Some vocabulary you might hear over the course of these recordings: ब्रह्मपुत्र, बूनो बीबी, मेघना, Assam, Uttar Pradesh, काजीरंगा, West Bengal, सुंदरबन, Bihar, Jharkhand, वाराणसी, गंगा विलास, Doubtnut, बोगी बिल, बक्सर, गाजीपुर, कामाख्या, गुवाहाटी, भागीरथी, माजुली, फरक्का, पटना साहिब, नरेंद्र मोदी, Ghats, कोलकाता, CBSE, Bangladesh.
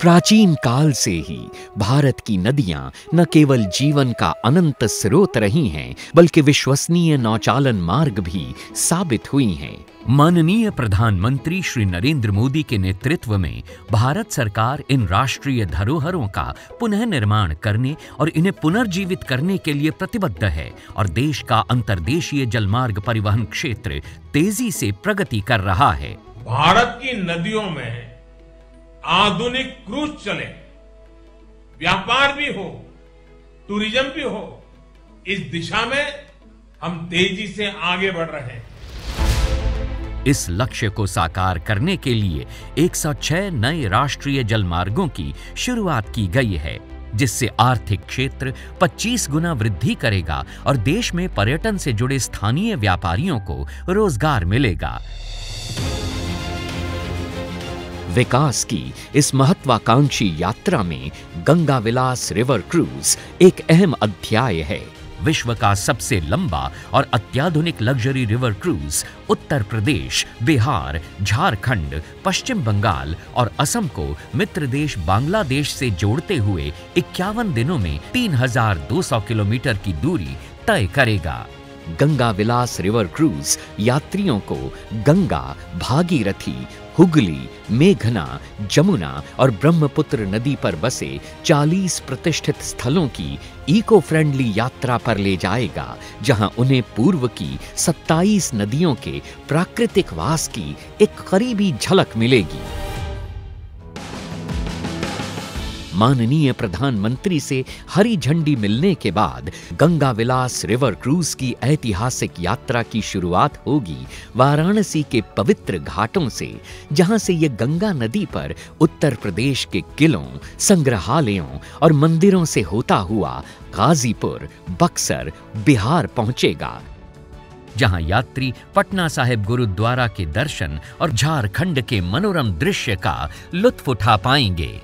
प्राचीन काल से ही भारत की नदियां न केवल जीवन का अनंत स्रोत रही हैं, बल्कि विश्वसनीय नौचालन मार्ग भी साबित हुई हैं। माननीय प्रधानमंत्री श्री नरेंद्र मोदी के नेतृत्व में भारत सरकार इन राष्ट्रीय धरोहरों का पुनः निर्माण करने और इन्हें पुनर्जीवित करने के लिए प्रतिबद्ध है और देश का अंतर्देशीय जलमार्ग परिवहन क्षेत्र तेजी से प्रगति कर रहा है। भारत की नदियों में आधुनिक क्रूज चले, व्यापार भी हो, टूरिज्म भी हो, इस दिशा में हम तेजी से आगे बढ़ रहे हैं। इस लक्ष्य को साकार करने के लिए 106 नए राष्ट्रीय जलमार्गों की शुरुआत की गई है, जिससे आर्थिक क्षेत्र 25 गुना वृद्धि करेगा और देश में पर्यटन से जुड़े स्थानीय व्यापारियों को रोजगार मिलेगा। विकास की इस महत्वाकांक्षी यात्रा में गंगा विलास रिवर क्रूज एक अहम अध्याय है। विश्व का सबसे लंबा और अत्याधुनिक luxury river cruise Uttar Pradesh, Bihar, Jharkhand, Paschim Bengal और असम को मित्र देश बांग्लादेश से जोड़ते हुए 51 दिनों में 3200 किलोमीटर की दूरी तय करेगा। गंगा विलास रिवर क्रूज यात्रियों को गंगा, भागीरथी, हुगली, मेघना, जमुना और ब्रह्मपुत्र नदी पर बसे 40 प्रतिष्ठित स्थलों की इको फ्रेंडली यात्रा पर ले जाएगा, जहां उन्हें पूर्व की 27 नदियों के प्राकृतिक वास की एक करीबी झलक मिलेगी। माननीय प्रधानमंत्री से हरी झंडी मिलने के बाद गंगा विलास रिवर क्रूज की ऐतिहासिक यात्रा की शुरुआत होगी वाराणसी के पवित्र घाटों से, जहां से ये गंगा नदी पर उत्तर प्रदेश के किलों, संग्रहालयों और मंदिरों से होता हुआ गाजीपुर, बक्सर, बिहार पहुंचेगा, जहां यात्री पटना साहिब गुरुद्वारा के दर्शन और झारखंड के मनोरम दृश्य का लुत्फ उठा पाएंगे।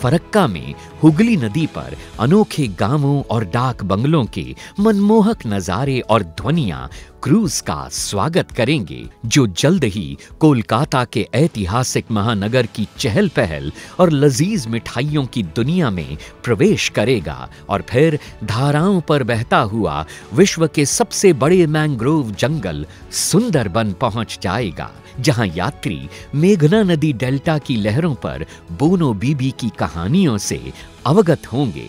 फरक्का में हुगली नदी पर अनोखे गांवों और डाक बंगलों के मनमोहक नजारे और ध्वनियां क्रूज का स्वागत करेंगे, जो जल्द ही कोलकाता के ऐतिहासिक महानगर की चहल पहल और लजीज मिठाइयों की दुनिया में प्रवेश करेगा और फिर धाराओं पर बहता हुआ विश्व के सबसे बड़े मैंग्रोव जंगल सुंदरबन पहुंच जाएगा, जहां यात्री मेघना नदी डेल्टा की लहरों पर बूनो बीबी की कहानियों से अवगत होंगे।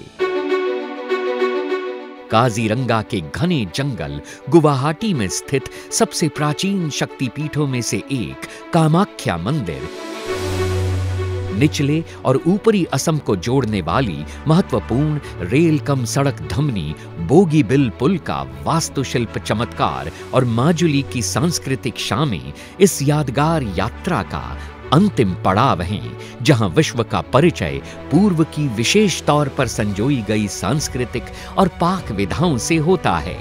काजीरंगा के घने जंगल, गुवाहाटी में स्थित सबसे प्राचीन शक्तिपीठों में से एक कामाख्या मंदिर, निचले और ऊपरी असम को जोड़ने वाली महत्वपूर्ण रेल कम सड़क धमनी बोगी बिल पुल का वास्तुशिल्प चमत्कार और माजुली की सांस्कृतिक शामें इस यादगार यात्रा का अंतिम पड़ाव हैं, जहां विश्व का परिचय पूर्व की विशेष तौर पर संजोई गई सांस्कृतिक और पाक विधाओं से होता है।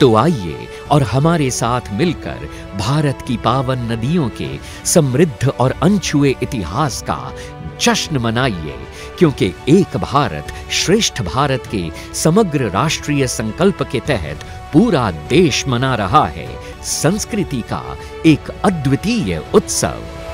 तो आइए और हमारे साथ मिलकर भारत की पावन नदियों के समृद्ध और अनछुए इतिहास का जश्न मनाइए, क्योंकि एक भारत श्रेष्ठ भारत के समग्र राष्ट्रीय संकल्प के तहत पूरा देश मना रहा है संस्कृति का एक अद्वितीय उत्सव।